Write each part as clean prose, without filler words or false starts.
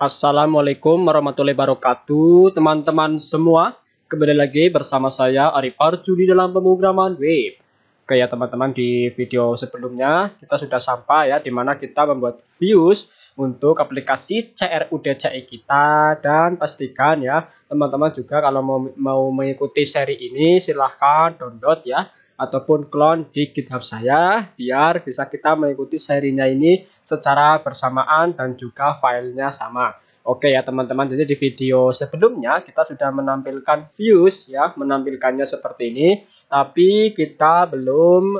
Assalamualaikum warahmatullahi wabarakatuh, teman-teman semua. Kembali lagi bersama saya Arif Parjuni dalam pemrograman web. Oke ya teman-teman, di video sebelumnya kita sudah sampai ya, dimana kita membuat views untuk aplikasi CRUD CI kita. Dan pastikan ya teman-teman juga kalau mau mengikuti seri ini silahkan download ya, ataupun clone di GitHub saya, biar bisa kita mengikuti serinya ini secara bersamaan dan juga filenya sama. Oke ya teman-teman, jadi di video sebelumnya kita sudah menampilkan views ya, menampilkannya seperti ini, tapi kita belum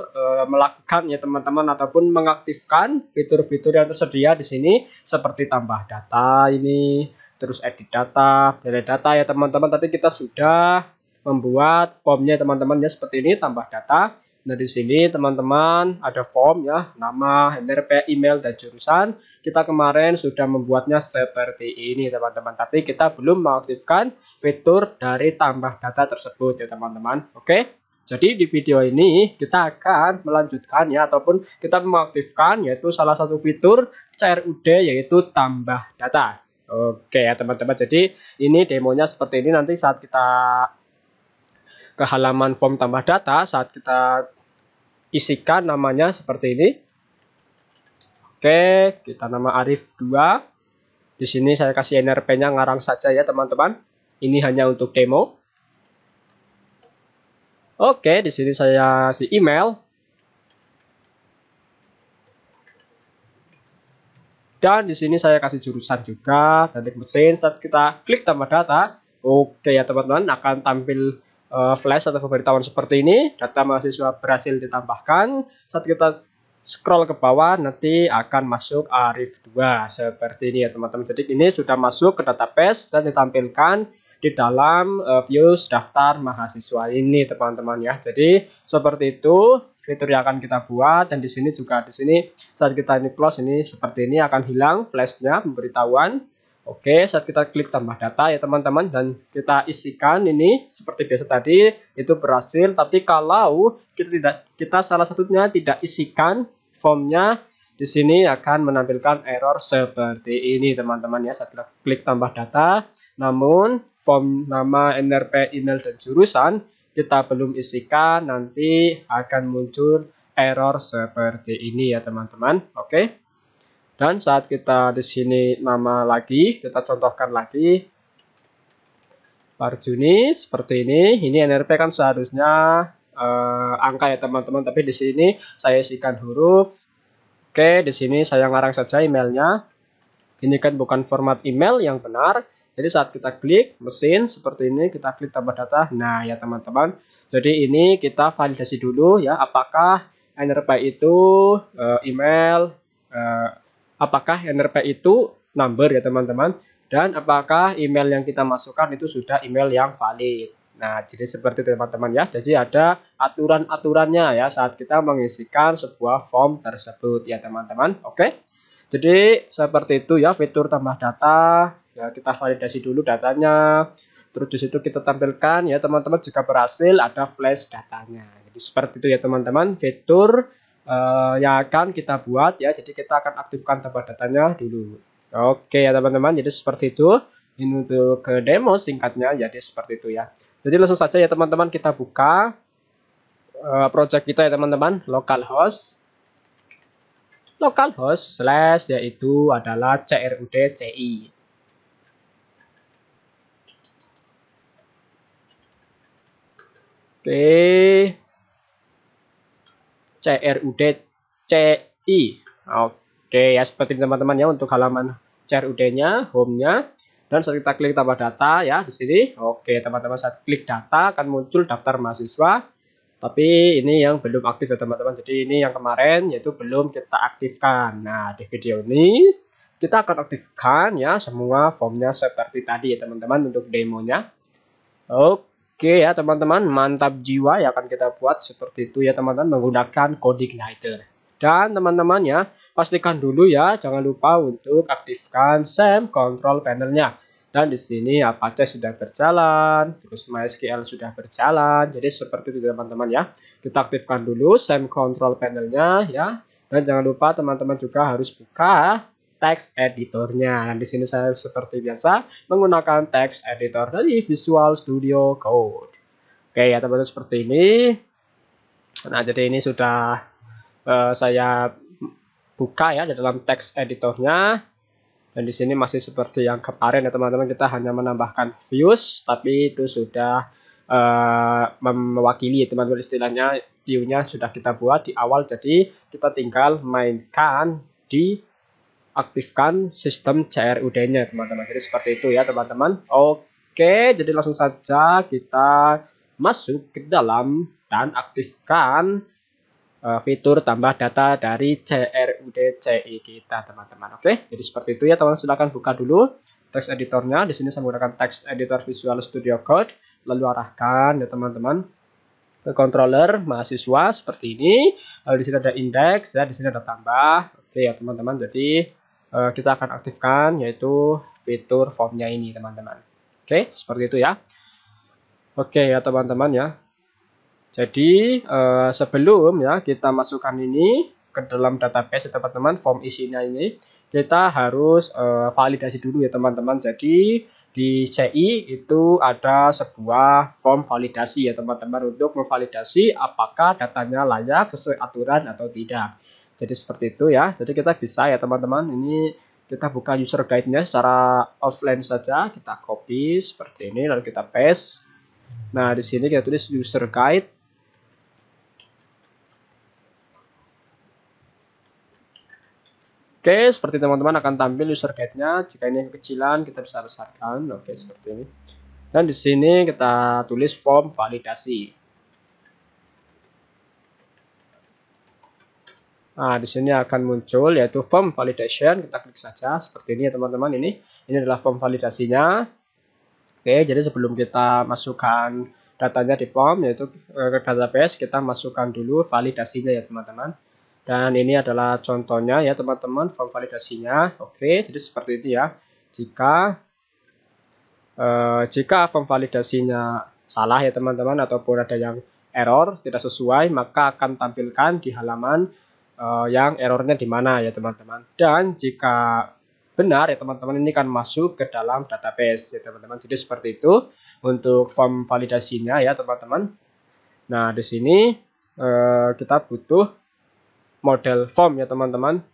melakukan ya teman-teman, ataupun mengaktifkan fitur-fitur yang tersedia di sini seperti tambah data ini, terus edit data, delete data ya teman-teman. Tapi kita sudah membuat formnya teman-teman ya, seperti ini, tambah data. Nah di sini teman-teman ada form ya, nama, NRP, email, dan jurusan. Kita kemarin sudah membuatnya seperti ini teman-teman, tapi kita belum mengaktifkan fitur dari tambah data tersebut ya teman-teman. Oke, jadi di video ini kita akan melanjutkan ya, ataupun kita mengaktifkan yaitu salah satu fitur CRUD yaitu tambah data. Oke ya teman-teman, jadi ini demonya seperti ini. Nanti saat kita ke halaman form tambah data, saat kita isikan namanya seperti ini. Oke, kita nama Arif 2. Di sini saya kasih NRP-nya ngarang saja ya teman-teman. Ini hanya untuk demo. Oke, di sini saya kasih email. Dan di sini saya kasih jurusan juga, dan klik mesin. Saat kita klik tambah data, oke ya teman-teman, akan tampil flash atau pemberitahuan seperti ini. Data mahasiswa berhasil ditambahkan. Saat kita scroll ke bawah nanti akan masuk Arif 2 seperti ini ya teman-teman. Jadi ini sudah masuk ke database dan ditampilkan di dalam views daftar mahasiswa ini teman-teman ya. Jadi seperti itu fitur yang akan kita buat. Dan di sini juga, di sini saat kita ini close ini seperti ini akan hilang flashnya pemberitahuan. Oke, saat kita klik tambah data ya teman-teman, dan kita isikan ini seperti biasa tadi, itu berhasil. Tapi kalau kita salah satunya tidak isikan formnya, di sini akan menampilkan error seperti ini teman-teman ya. Saat kita klik tambah data, namun form nama, NRP, email, dan jurusan kita belum isikan, nanti akan muncul error seperti ini ya teman-teman. Oke. Dan saat kita di sini nama lagi, kita contohkan lagi Parjuni seperti ini NRP kan seharusnya angka ya teman-teman, tapi di sini saya isikan huruf. Oke, di sini saya ngarang saja emailnya. Ini kan bukan format email yang benar. Jadi saat kita klik mesin seperti ini, kita klik tambah data. Nah ya teman-teman, jadi ini kita validasi dulu ya, apakah NRP itu email, apakah NRP itu number ya teman-teman, dan apakah email yang kita masukkan itu sudah email yang valid. Nah jadi seperti itu teman-teman ya. Jadi ada aturan-aturannya ya saat kita mengisikan sebuah form tersebut ya teman-teman. Oke, jadi seperti itu ya fitur tambah data ya, kita validasi dulu datanya, terus disitu kita tampilkan ya teman-teman. Jika berhasil ada flash datanya. Jadi seperti itu ya teman-teman fitur yang akan kita buat ya. Jadi kita akan aktifkan tambah datanya dulu. Oke ya teman-teman, jadi seperti itu. Ini untuk ke demo singkatnya, jadi seperti itu ya. Jadi langsung saja ya teman-teman, kita buka project kita ya teman-teman. Localhost slash yaitu adalah CRUD CI. Oke, CRUD CI. Oke ya, seperti teman-teman ya untuk halaman CRUD-nya, home-nya. Dan saat kita klik tambah data ya di sini. Oke teman-teman, saat klik data akan muncul daftar mahasiswa. Tapi ini yang belum aktif ya teman-teman. Jadi ini yang kemarin yaitu belum kita aktifkan. Nah di video ini kita akan aktifkan ya semua formnya seperti tadi ya teman-teman untuk demonya. Oke ya teman-teman, mantap jiwa ya akan kita buat seperti itu ya teman-teman, menggunakan CodeIgniter. Dan teman-teman ya, pastikan dulu ya, jangan lupa untuk aktifkan SAM Control Panelnya. Dan di sini Apache sudah berjalan, terus MySQL sudah berjalan. Jadi seperti itu teman-teman ya, kita aktifkan dulu SAM Control Panelnya ya. Dan jangan lupa teman-teman juga harus buka text editornya. Nah, di sini saya seperti biasa menggunakan text editor dari Visual Studio Code. Oke ya teman-teman, seperti ini. Nah, jadi ini sudah saya buka ya di dalam text editornya. Dan di sini masih seperti yang kemarin ya teman-teman, kita hanya menambahkan views, tapi itu sudah mewakili teman-teman, istilahnya view-nya sudah kita buat di awal, jadi kita tinggal mainkan diaktifkan sistem CRUD-nya teman-teman. Jadi seperti itu ya teman-teman. Oke, jadi langsung saja kita masuk ke dalam dan aktifkan fitur tambah data dari CRUD CI kita teman-teman. Oke, jadi seperti itu ya teman-teman. Silahkan buka dulu text editornya. Di sini saya menggunakan text editor Visual Studio Code, lalu arahkan ya teman-teman ke controller mahasiswa seperti ini. Lalu di sini ada index ya, di sini ada tambah. Oke ya teman-teman. Jadi kita akan aktifkan yaitu fitur formnya ini teman-teman. Oke, seperti itu ya. Oke ya teman-teman ya. Jadi sebelum ya kita masukkan ini ke dalam database ya teman-teman, form isinya ini kita harus validasi dulu ya teman-teman. Jadi di CI itu ada sebuah form validasi ya teman-teman, untuk memvalidasi apakah datanya layak sesuai aturan atau tidak. Jadi seperti itu ya. Jadi kita bisa ya teman-teman, ini kita buka user guide-nya secara offline saja. Kita copy seperti ini lalu kita paste. Nah, di sini kita tulis user guide. Oke, seperti teman-teman akan tampil user guide-nya. Jika ini kekecilan, kita bisa besarkan. Oke, seperti ini. Dan di sini kita tulis form validasi. Nah, di sini akan muncul yaitu form validation. Kita klik saja seperti ini ya teman-teman. Ini adalah form validasinya. Oke, jadi sebelum kita masukkan datanya di form yaitu ke database, kita masukkan dulu validasinya ya teman-teman. Dan ini adalah contohnya ya teman-teman, form validasinya. Oke, jadi seperti itu ya. Jika form validasinya salah ya teman-teman, ataupun ada yang error tidak sesuai, maka akan tampilkan di halaman yang errornya di mana ya teman-teman. Dan jika benar ya teman-teman, ini akan masuk ke dalam database ya teman-teman. Jadi seperti itu untuk form validasinya ya teman-teman. Nah, di sini kita butuh model form ya teman-teman.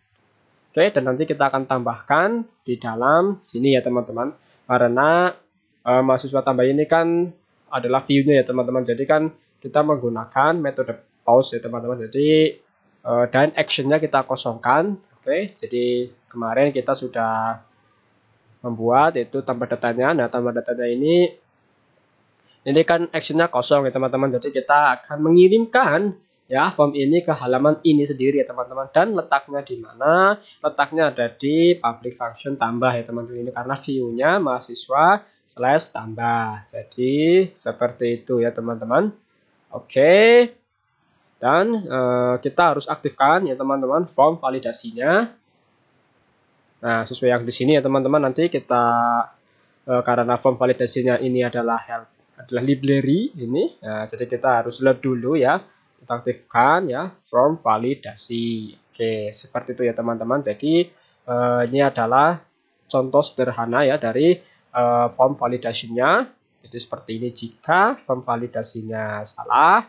Oke, dan nanti kita akan tambahkan di dalam sini ya teman-teman, karena mahasiswa tambah ini kan adalah view-nya ya teman-teman. Jadi kan kita menggunakan metode pause ya teman-teman. Jadi dan action-nya kita kosongkan. Oke, jadi kemarin kita sudah membuat itu tambah datanya. Nah, tambah datanya ini kan action-nya kosong ya teman-teman. Jadi kita akan mengirimkan ya form ini ke halaman ini sendiri ya teman-teman. Dan letaknya di mana? Letaknya ada di public function tambah ya teman-teman, ini karena view-nya mahasiswa slash tambah. Jadi seperti itu ya teman-teman. Oke, dan kita harus aktifkan ya teman-teman form validasinya. Nah, sesuai yang di sini ya teman-teman. Nanti kita karena form validasinya ini adalah library ini, nah, jadi kita harus load dulu ya. Kita aktifkan ya form validasi. Oke, seperti itu ya teman-teman. Jadi ini adalah contoh sederhana ya dari form validasinya. Jadi seperti ini. Jika form validasinya salah,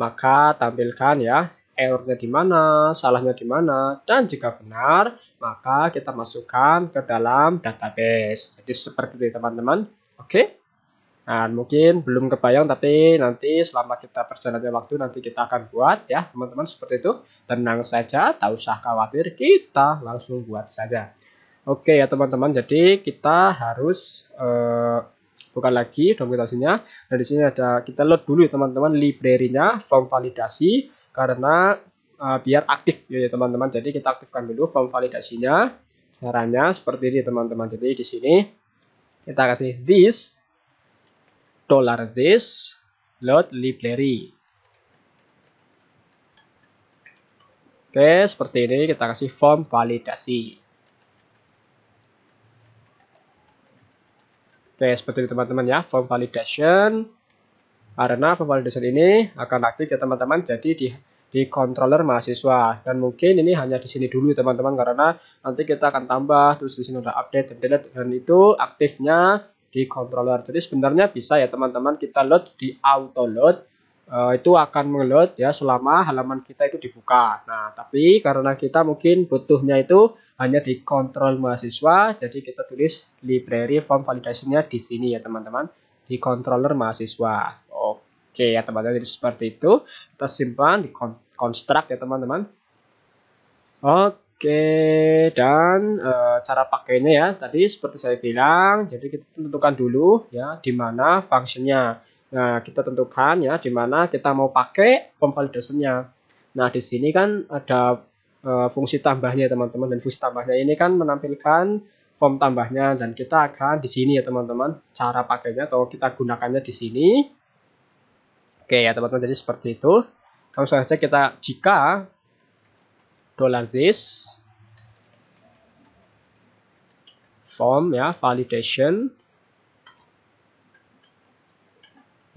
maka tampilkan ya errornya di mana, salahnya di mana. Dan jika benar, maka kita masukkan ke dalam database. Jadi seperti itu teman-teman. Oke. Nah, mungkin belum kebayang, tapi nanti selama kita perjalannya waktu nanti kita akan buat ya teman-teman, seperti itu. Tenang saja, tak usah khawatir, kita langsung buat saja. Oke ya teman-teman, jadi kita harus bukan lagi dokumentasinya. Nah, di sini ada, kita load dulu ya teman-teman library-nya form validasi, karena biar aktif ya teman-teman. Jadi kita aktifkan dulu form validasinya. Caranya seperti ini teman-teman. Jadi di sini kita kasih this $this load library. Oke, seperti ini. Kita kasih form validasi. Oke, seperti itu teman-teman ya, form validation. Karena form validation ini akan aktif ya teman-teman. Jadi di di controller mahasiswa. Dan mungkin ini hanya di sini dulu teman-teman, karena nanti kita akan tambah, terus di sini udah update dan delete, dan itu aktifnya di controller. Jadi sebenarnya bisa ya teman-teman kita load di auto load, itu akan mengload ya selama halaman kita itu dibuka. Nah, tapi karena kita mungkin butuhnya itu hanya di kontrol mahasiswa, jadi kita tulis library form validation-nya di sini ya teman-teman, di controller mahasiswa. Oke ya teman-teman, jadi seperti itu. Kita simpan di construct ya teman-teman. Oke, dan cara pakainya ya tadi seperti saya bilang, jadi kita tentukan dulu ya di mana function-nya. Nah, kita tentukan ya di mana kita mau pakai form validation-nya. Nah, di sini kan ada fungsi tambahnya teman-teman, dan fungsi tambahnya ini kan menampilkan form tambahnya, dan kita akan di sini ya teman-teman cara pakainya atau kita gunakannya di sini. Oke ya teman-teman, jadi seperti itu. Langsung saja kita jika $this form ya validation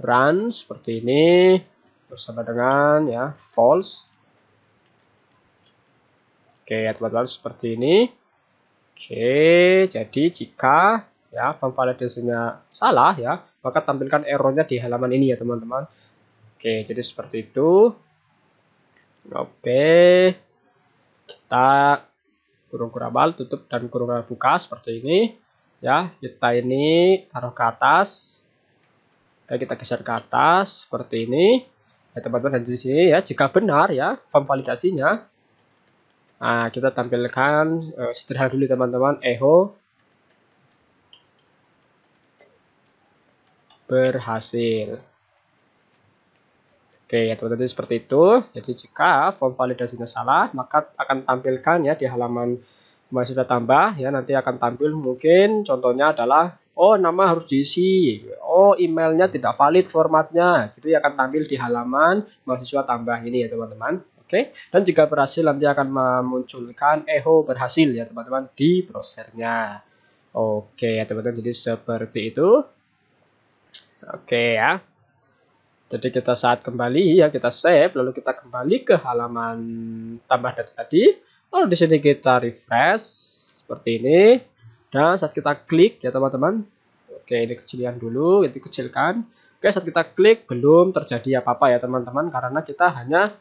run seperti ini bersama dengan ya false. Oke ya teman-teman, seperti ini. Oke, jadi jika ya form validation-nya salah ya, maka tampilkan errornya di halaman ini ya teman-teman. Oke, jadi seperti itu. Oke, kita kurung abal tutup dan kurung buka seperti ini ya. Kita ini taruh ke atas, kita geser ke atas seperti ini ya teman-teman. Dan di sini ya jika benar ya form validasinya, nah kita tampilkan sederhana dulu teman-teman, echo berhasil. Oke ya teman-teman, seperti itu. Jadi jika form validasinya salah, maka akan tampilkan ya di halaman mahasiswa tambah ya, nanti akan tampil mungkin contohnya adalah oh nama harus diisi, oh emailnya tidak valid formatnya, jadi akan tampil di halaman mahasiswa tambah ini ya teman-teman. Oke, dan jika berhasil nanti akan memunculkan echo berhasil ya teman-teman di browsernya. Oke ya teman-teman, jadi seperti itu. Oke ya, jadi kita saat kembali ya kita save, lalu kita kembali ke halaman tambah data tadi, lalu di sini kita refresh seperti ini. Dan saat kita klik ya teman-teman, oke ini kecilkan dulu, itu kecilkan. Oke, saat kita klik belum terjadi apa-apa ya teman-teman, karena kita hanya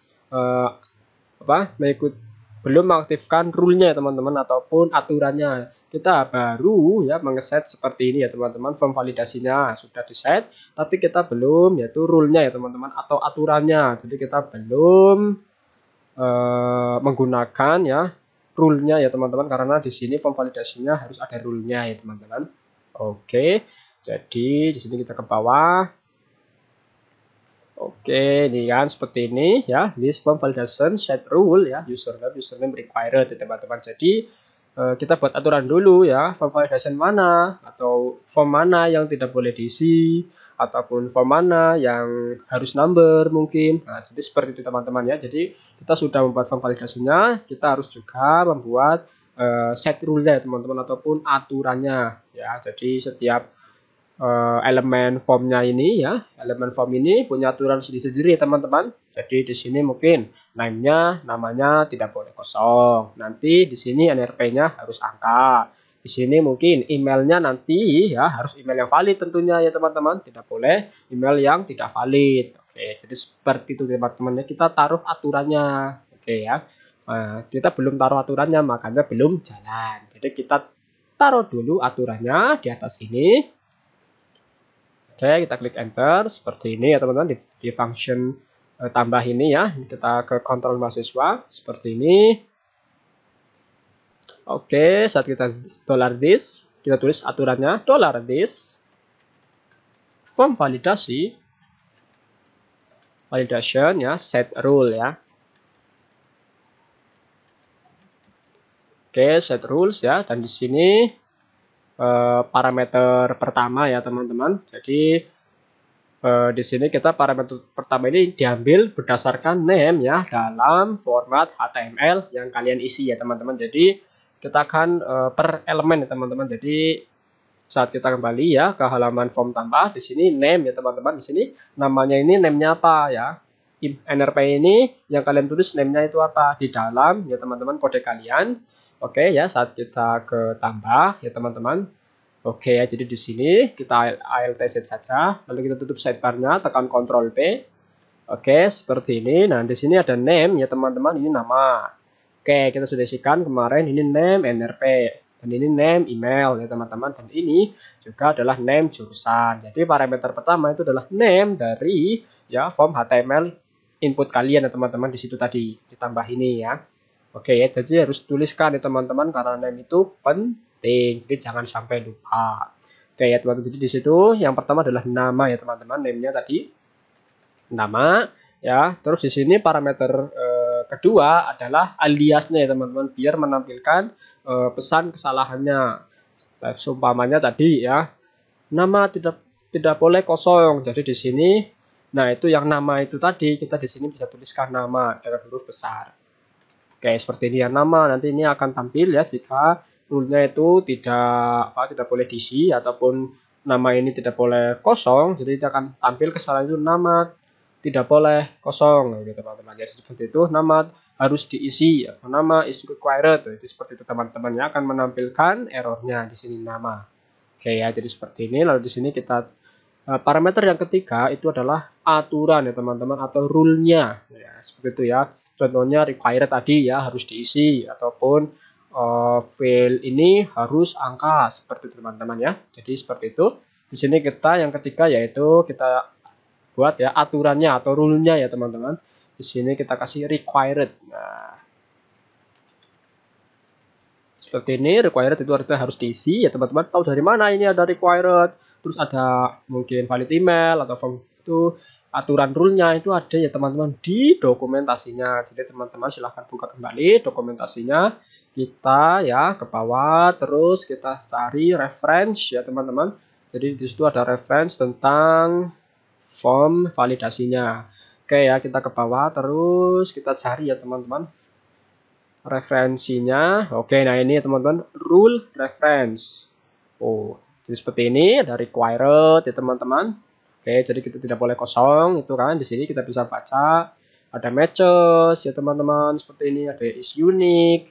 belum mengaktifkan rule-nya ya teman-teman, ataupun aturannya. Kita baru ya menge-set seperti ini ya teman-teman, form validasinya sudah di-set, tapi kita belum yaitu rule-nya ya teman-teman atau aturannya. Jadi kita belum menggunakan ya rule-nya ya teman-teman, karena di sini form validasinya harus ada rule-nya ya teman-teman. Oke, jadi di sini kita ke bawah. Oke, ini kan seperti ini ya, list form validation set rule ya, username required ya teman-teman. Jadi kita buat aturan dulu ya, form validation mana atau form mana yang tidak boleh diisi, ataupun form mana yang harus number mungkin. Nah, jadi seperti itu teman-teman ya. Jadi kita sudah membuat form validasinya, kita harus juga membuat set rule-nya teman-teman, ataupun aturannya ya. Jadi setiap elemen formnya ini ya, elemen form ini punya aturan sendiri-sendiri teman-teman. Jadi di sini mungkin name-nya, namanya tidak boleh kosong. Nanti di sini NRP-nya harus angka. Di sini mungkin emailnya nanti ya harus email yang valid tentunya ya teman-teman, tidak boleh email yang tidak valid. Oke, jadi seperti itu teman-teman, kita taruh aturannya. Oke ya, nah, kita belum taruh aturannya makanya belum jalan. Jadi kita taruh dulu aturannya di atas sini. Oke, kita klik enter seperti ini ya teman-teman, di function tambah ini ya, kita ke kontrol mahasiswa seperti ini. Oke, saat kita $this, kita tulis aturannya $this form validation ya set rule ya. Oke, set rules ya, dan di sini parameter pertama ya teman-teman. Jadi di sini kita parameter pertama ini diambil berdasarkan name ya dalam format HTML yang kalian isi ya teman-teman. Jadi kita akan per elemen ya teman-teman. Jadi saat kita kembali ya ke halaman form tambah, di sini name ya teman-teman, di sini namanya ini name-nya apa ya? nrp ini yang kalian tulis name-nya itu apa di dalam ya teman-teman kode kalian. Oke ya, saat kita ke tambah ya teman-teman. Oke ya, jadi di sini kita ALTZ saja, lalu kita tutup sidebarnya, tekan Ctrl P. Oke, seperti ini. Nah, di sini ada name ya teman-teman, ini nama. Oke, kita sudah isikan kemarin, ini name NRP, dan ini name email ya teman-teman, dan ini juga adalah name jurusan. Jadi parameter pertama itu adalah name dari ya form HTML input kalian ya teman-teman, di situ tadi ditambah ini ya. Oke ya, jadi harus tuliskan ya teman-teman, karena name itu penting. Jadi jangan sampai lupa. Oke ya teman-teman, jadi di situ yang pertama adalah nama ya teman-teman, name-nya tadi nama ya. Terus di sini parameter kedua adalah aliasnya ya teman-teman, biar menampilkan pesan kesalahannya. Seumpamanya tadi ya, nama tidak boleh kosong. Jadi di sini, nah itu yang nama itu tadi kita di sini bisa tuliskan nama dengan huruf besar. Oke, seperti ini ya nama. Nanti ini akan tampil ya jika rule-nya itu tidak boleh diisi ataupun nama ini tidak boleh kosong. Jadi kita akan tampil kesalahan itu nama tidak boleh kosong gitu teman-teman. Jadi seperti itu, nama harus diisi, nama is required. Jadi seperti itu teman-teman ya, akan menampilkan errornya di sini nama. Oke ya, jadi seperti ini. Lalu di sini kita parameter yang ketiga itu adalah aturan ya teman-teman, atau rule-nya ya, seperti itu ya. Contohnya required tadi ya, harus diisi, ataupun field ini harus angka, seperti teman-teman ya. Jadi seperti itu. Di sini kita yang ketiga yaitu kita buat ya aturannya atau rule-nya ya teman-teman. Di sini kita kasih required. Nah, seperti ini, required itu artinya harus diisi ya teman-teman. Tahu dari mana ini ada required? Terus ada mungkin valid email atau form itu. Aturan rule-nya itu ada ya teman-teman di dokumentasinya. Jadi teman-teman silahkan buka kembali dokumentasinya. Kita ya ke bawah, terus kita cari reference ya teman-teman. Jadi di situ ada reference tentang form validasinya. Oke ya, kita ke bawah terus kita cari ya teman-teman referensinya. Oke, nah ini teman-teman rule reference. Oh, jadi seperti ini, ada required ya teman-teman. Oke, jadi kita tidak boleh kosong itu kan. Di sini kita bisa baca ada matches ya teman-teman, seperti ini ada is unique.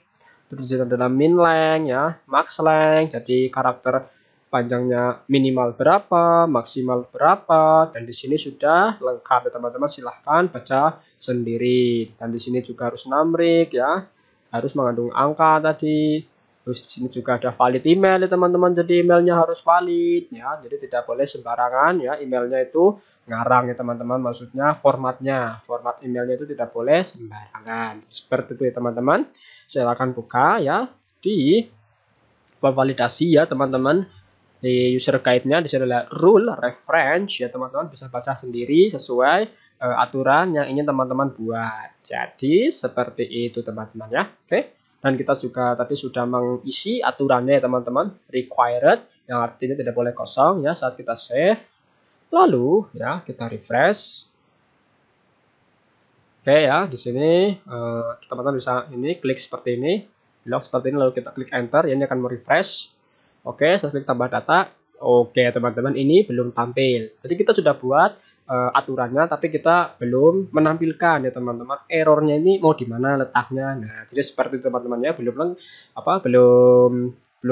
Terus ada min length ya, max length, jadi karakter panjangnya minimal berapa, maksimal berapa, dan di sini sudah lengkap ya teman-teman, silahkan baca sendiri. Dan di sini juga harus numeric ya, harus mengandung angka tadi. Terus di sini juga ada valid email ya teman-teman, jadi emailnya harus valid ya, jadi tidak boleh sembarangan ya emailnya itu ngarang ya teman-teman, maksudnya format emailnya itu tidak boleh sembarangan. Seperti itu ya teman-teman. Silahkan buka ya di form validasi ya teman-teman, di user guide-nya di sini ada rule reference ya teman-teman, bisa baca sendiri sesuai aturan yang ingin teman-teman buat. Jadi seperti itu teman-teman ya. Oke, dan kita juga tadi sudah mengisi aturannya ya teman-teman, required yang artinya tidak boleh kosong ya. Saat kita save lalu ya kita refresh. Oke ya, di sini teman-teman bisa ini klik seperti ini, blok seperti ini, lalu kita klik enter, ya, ini akan merefresh. Oke, saya klik tambah data. Oke teman-teman, ini belum tampil. Jadi kita sudah buat aturannya, tapi kita belum menampilkan ya teman-teman. Errornya ini mau di mana letaknya? Nah, jadi seperti teman-teman ya, belum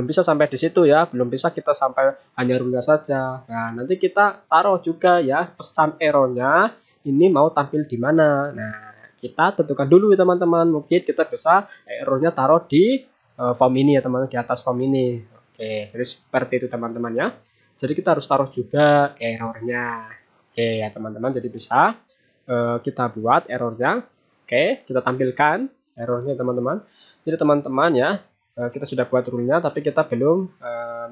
bisa sampai di situ ya, belum bisa kita sampai hanya rule saja. Nah, nanti kita taruh juga ya pesan errornya. Ini mau tampil di mana? Nah, kita tentukan dulu ya teman-teman. Mungkin kita bisa errornya taruh di form ini ya teman-teman, di atas form ini. Oke, jadi seperti itu teman-teman ya. Jadi kita harus taruh juga errornya. Oke ya teman-teman, jadi bisa kita buat errornya. Oke, kita tampilkan errornya teman-teman. Jadi teman-teman ya, kita sudah buat rule-nya, tapi kita belum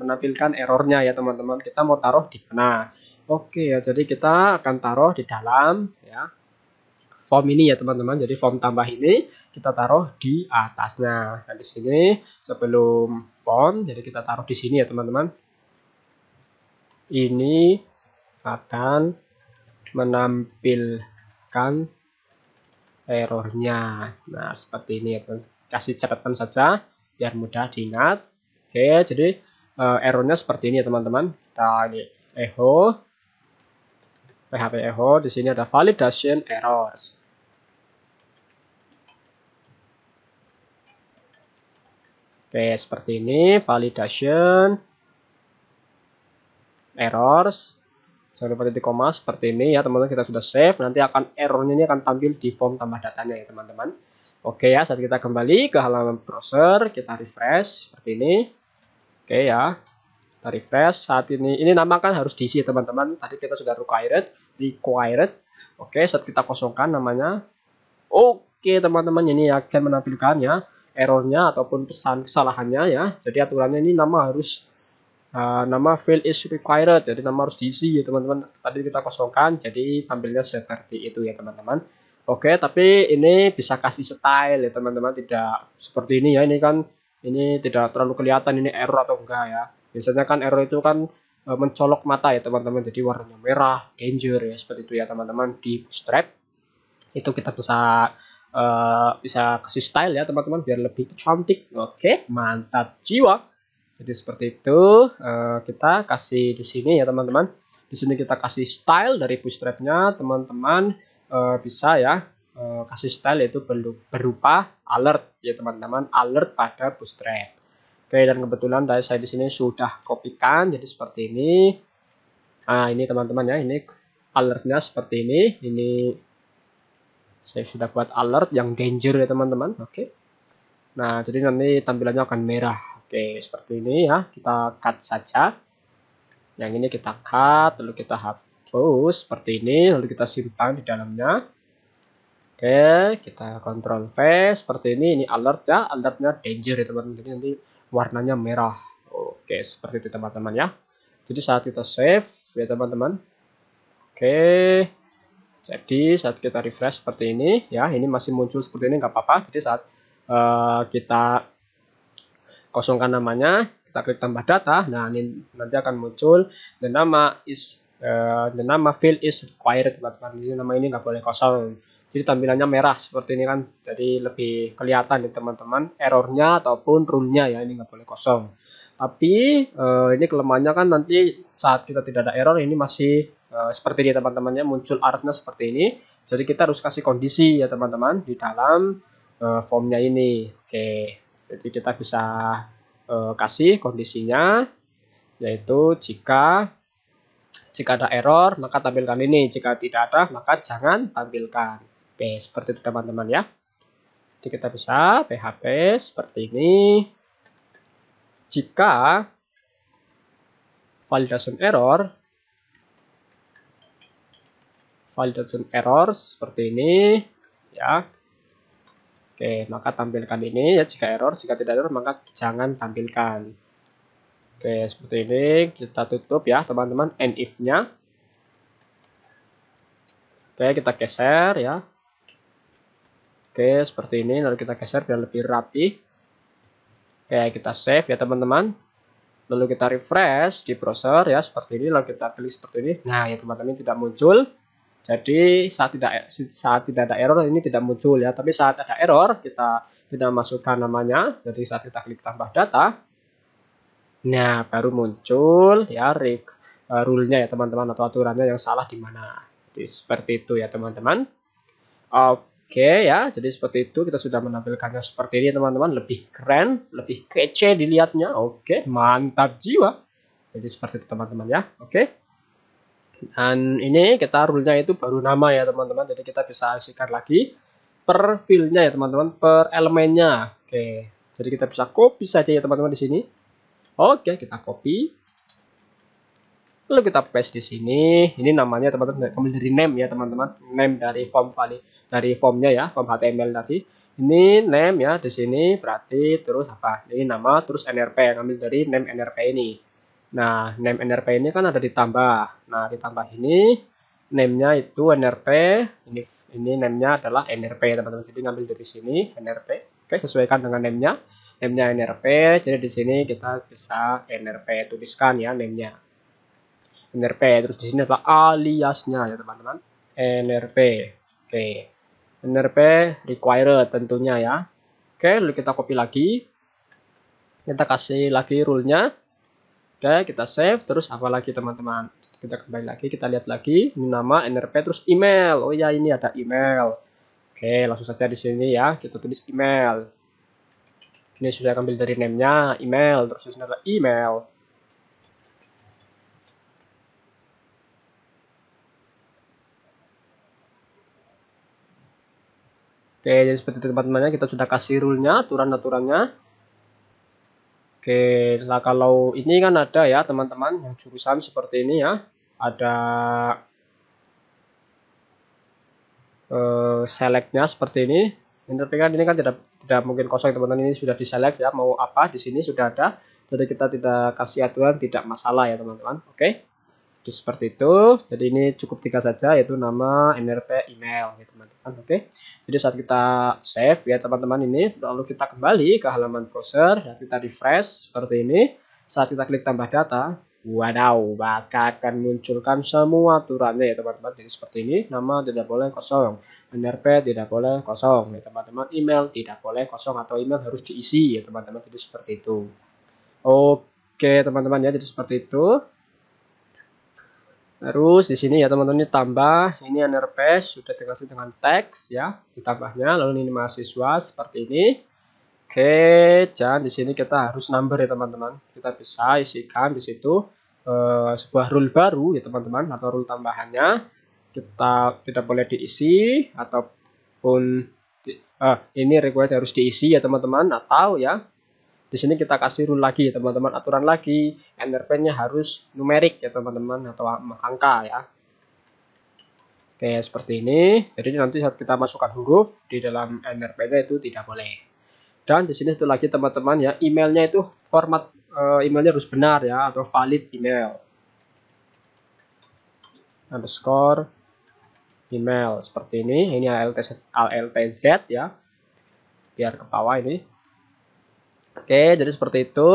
menampilkan errornya ya teman-teman. Kita mau taruh di mana? Oke ya, jadi kita akan taruh di dalam ya form ini ya teman-teman. Jadi form tambah ini kita taruh di atasnya. Nah, di sini sebelum form, jadi kita taruh di sini ya teman-teman. Ini akan menampilkan errornya. Nah, seperti ini ya teman. Kasih catatan saja biar mudah diingat. Oke, jadi errornya seperti ini ya teman-teman. Kita ini echo I have a error. Di sini ada validation errors. Oke, seperti ini validation errors. Jangan lupa titik koma seperti ini ya teman-teman, kita sudah save. Nanti akan errornya ini akan tampil di form tambah datanya ya teman-teman. Oke ya, saat kita kembali ke halaman browser, kita refresh seperti ini. Oke ya. Kita refresh saat ini nama kan harus diisi teman-teman. Tadi kita sudah required. Oke, saat kita kosongkan namanya. Oke, teman-teman, ini akan menampilkan ya errornya ataupun pesan kesalahannya ya. Jadi aturannya ini nama harus nama field is required, jadi nama harus diisi ya teman-teman. Tadi kita kosongkan jadi tampilnya seperti itu ya teman-teman. Oke, tapi ini bisa kasih style ya teman-teman, tidak seperti ini ya. Ini kan ini tidak terlalu kelihatan ini error atau enggak ya. Biasanya kan error itu kan mencolok mata ya teman-teman, jadi warnanya merah, danger ya, seperti itu ya teman-teman. Di Bootstrap itu kita bisa kasih style ya teman-teman biar lebih cantik. Oke, mantap jiwa. Jadi seperti itu, kita kasih di sini ya teman-teman. Di sini kita kasih style dari Bootstrap-nya teman-teman, bisa ya kasih style yaitu berupa alert ya teman-teman, alert pada Bootstrap. Oke, dan kebetulan saya di sini sudah kopikan jadi seperti ini. Nah, ini teman-teman ya, ini alertnya seperti ini. Ini saya sudah buat alert yang danger ya teman-teman. Oke. Nah, jadi nanti tampilannya akan merah. Oke, seperti ini ya. Kita cut saja. Yang ini kita cut, lalu kita hapus seperti ini, lalu kita simpan di dalamnya. Oke, kita kontrol V seperti ini. Ini alert ya, alertnya danger ya teman-teman. Jadi nanti warnanya merah. Oke, seperti itu teman-teman ya. Jadi saat kita save ya teman-teman. Oke. Jadi saat kita refresh seperti ini, ya ini masih muncul seperti ini, nggak apa-apa. Jadi saat kita kosongkan namanya, kita klik tambah data, nah ini nanti akan muncul the nama field is required, teman-teman. Jadi nama ini nggak boleh kosong. Jadi tampilannya merah seperti ini kan, jadi lebih kelihatan nih teman-teman, errornya ataupun rule-nya ya, ini nggak boleh kosong. Tapi ini kelemahannya kan nanti saat kita tidak ada error ini masih seperti ini teman-temannya, muncul artnya seperti ini. Jadi kita harus kasih kondisi ya teman-teman di dalam formnya ini. Oke, jadi kita bisa kasih kondisinya yaitu jika ada error maka tampilkan ini, jika tidak ada maka jangan tampilkan. Oke, seperti itu teman-teman ya. Jadi kita bisa PHP seperti ini. Jika validation error seperti ini ya. Oke, maka tampilkan ini ya, jika error, jika tidak error maka jangan tampilkan. Oke, seperti ini kita tutup ya teman-teman end if-nya. Oke, kita geser ya. Oke, seperti ini, lalu kita geser biar lebih rapi. Oke, kita save ya teman-teman. Lalu kita refresh di browser ya seperti ini, lalu kita klik seperti ini. Nah, ya teman-teman tidak muncul. Jadi saat tidak ada error ini tidak muncul ya, tapi saat ada error kita tidak masukkan namanya. Jadi saat kita klik tambah data, nah baru muncul ya rule-nya ya teman-teman, atau aturannya yang salah di mana. Jadi seperti itu ya teman-teman. Oke ya, jadi seperti itu, kita sudah menampilkannya seperti ini teman-teman, lebih keren, lebih kece dilihatnya. Oke, mantap jiwa. Jadi seperti itu teman-teman ya. Oke. Dan ini kita rule-nya itu baru nama ya teman-teman, jadi kita bisa isikan lagi per field-nya ya teman-teman, per elemennya. Oke, jadi kita bisa copy saja ya teman-teman di sini. Oke, kita copy, lalu kita paste di sini. Ini namanya teman-teman, kemudian dari name ya teman-teman, name dari form dari formnya ya, form HTML tadi. Ini name ya di sini, berarti terus apa? Ini nama, terus nrp, yang ambil dari name nrp ini. Nah, name nrp ini kan ada ditambah. Nah, ditambah ini name-nya itu nrp. Ini name-nya adalah nrp teman-teman. Jadi ngambil dari sini nrp. Oke, sesuaikan dengan name-nya. Name-nya nrp. Jadi di sini kita bisa nrp tuliskan ya name-nya. Nrp, terus di sini adalah aliasnya ya teman-teman. Nrp. Oke. Nrp required tentunya ya. Oke, lalu kita copy lagi. Kita kasih lagi rule-nya. Oke, kita save, terus apa lagi teman-teman? Kita kembali lagi, kita lihat lagi, nama, NRP, terus email. Oh ya, ini ada email. Oke, langsung saja di sini ya, kita tulis email. Ini sudah ambil dari name-nya, email, terus di sini ada email. Oke, jadi seperti itu teman-temannya, kita sudah kasih rule-nya, aturan-aturannya. Oke, lah kalau ini kan ada ya teman-teman yang jurusan seperti ini ya, ada select-nya seperti ini. Tapi kan ini kan tidak mungkin kosong teman-teman, ini sudah diselect ya, mau apa di sini sudah ada. Jadi kita tidak kasih aturan, tidak masalah ya teman-teman. Oke, jadi seperti itu. Jadi ini cukup 3 saja, yaitu nama, NRP, email ya teman-teman. Oke. Jadi saat kita save ya teman-teman ini, lalu kita kembali ke halaman browser, dan kita refresh seperti ini. Saat kita klik tambah data, wadaw, maka akan munculkan semua aturannya ya teman-teman. Jadi seperti ini, nama tidak boleh kosong, NRP tidak boleh kosong ya teman-teman, email tidak boleh kosong atau email harus diisi ya teman-teman. Jadi seperti itu. Oke teman-teman ya, jadi seperti itu. Terus di sini ya teman-teman ditambah, ini NRP sudah dikasih dengan teks ya, ditambahnya, lalu ini mahasiswa seperti ini. Oke, dan di sini kita harus number ya teman-teman, kita bisa isikan di situ sebuah rule baru ya teman-teman, atau rule tambahannya, kita tidak boleh diisi ataupun ini required harus diisi ya teman-teman, atau ya di sini kita kasih rule lagi ya teman-teman, aturan lagi, NRP-nya harus numerik ya teman-teman, atau angka ya. Oke, seperti ini. Jadi nanti saat kita masukkan huruf di dalam NRP-nya itu tidak boleh. Dan di sini satu lagi teman-teman ya, emailnya itu format emailnya harus benar ya, atau valid email underscore email seperti ini. Ini ALTZ ya, biar ke bawah ini. Oke, jadi seperti itu.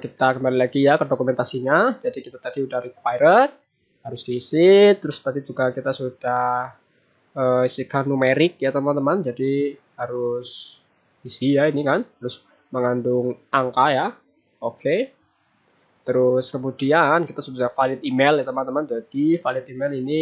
Kita kembali lagi ya ke dokumentasinya. Jadi kita tadi udah required, harus diisi. Terus tadi juga kita sudah isikan numerik ya teman-teman. Jadi harus isi ya ini kan, terus mengandung angka ya. Oke. Terus kemudian kita sudah valid email ya teman-teman. Jadi valid email ini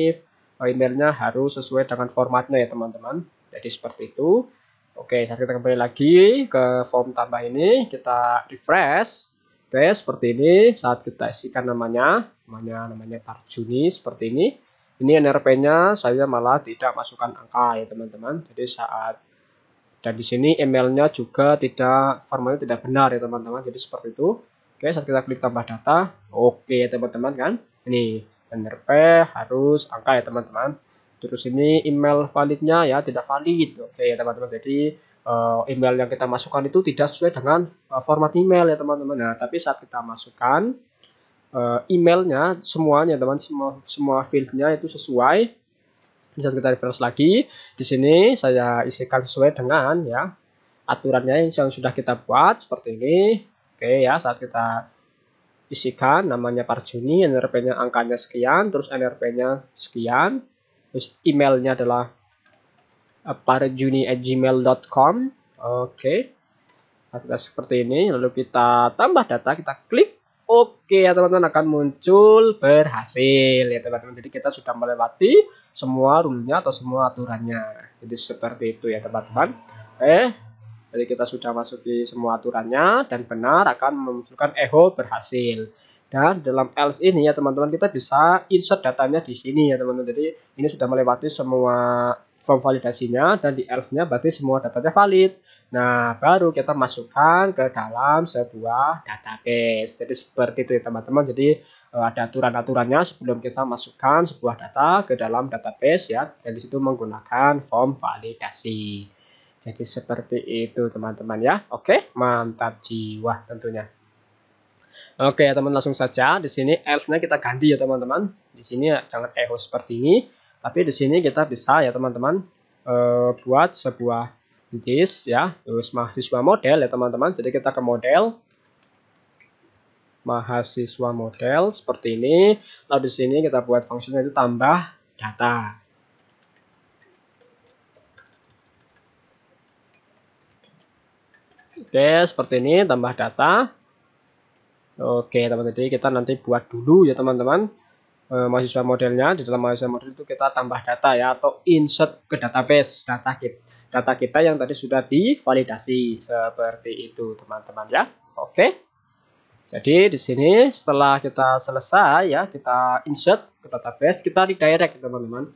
emailnya harus sesuai dengan formatnya ya teman-teman. Jadi seperti itu. Oke, sekarang kita kembali lagi ke form tambah ini, kita refresh. Oke, seperti ini. Saat kita isikan namanya Parjuni seperti ini. Ini NRP-nya saya malah tidak masukkan angka ya teman-teman. Jadi saat, dan di sini emailnya juga tidak, formatnya tidak benar ya teman-teman. Jadi seperti itu. Oke, saat kita klik tambah data, oke teman-teman kan. Ini NRP harus angka ya teman-teman. Terus ini email validnya ya tidak valid. Oke ya teman-teman. Jadi email yang kita masukkan itu tidak sesuai dengan format email ya teman-teman. Nah, tapi saat kita masukkan emailnya semuanya teman, semua fieldnya itu sesuai. Bisa kita refresh lagi. Di sini saya isikan sesuai dengan ya aturannya yang sudah kita buat seperti ini. Oke ya, saat kita isikan namanya Parjuni, NRP-nya angkanya sekian, terus NRP-nya sekian. Terus emailnya adalah parjuni@gmail.com. Oke. Nah, seperti ini. Lalu kita tambah data, kita klik. Oke ya teman-teman, akan muncul berhasil ya teman-teman. Jadi kita sudah melewati semua rule-nya atau semua aturannya. Jadi seperti itu ya teman-teman. Jadi kita sudah masuki semua aturannya dan benar akan memunculkan echo berhasil. Dan dalam else ini ya teman-teman, kita bisa insert datanya di sini ya teman-teman. Jadi ini sudah melewati semua form validasinya, dan di else-nya berarti semua datanya valid. Nah, baru kita masukkan ke dalam sebuah database. Jadi seperti itu ya teman-teman. Jadi ada aturan-aturannya sebelum kita masukkan sebuah data ke dalam database ya. Dan di situ menggunakan form validasi. Jadi seperti itu teman-teman ya. Oke, mantap jiwa tentunya. Oke ya teman, langsung saja di sini else-nya kita ganti ya teman-teman. Di sini ya, jangan echo seperti ini, tapi di sini kita bisa ya teman-teman buat sebuah list ya, terus mahasiswa model ya teman-teman. Jadi kita ke model, mahasiswa model seperti ini. Lalu di sini kita buat fungsinya itu tambah data. Oke, seperti ini tambah data. Oke teman-teman, jadi kita nanti buat dulu ya teman-teman mahasiswa modelnya. Di dalam mahasiswa model itu kita tambah data ya, atau insert ke database data kita yang tadi sudah divalidasi seperti itu teman-teman ya. Oke, jadi di sini setelah kita selesai ya, kita insert ke database, kita redirect teman-teman,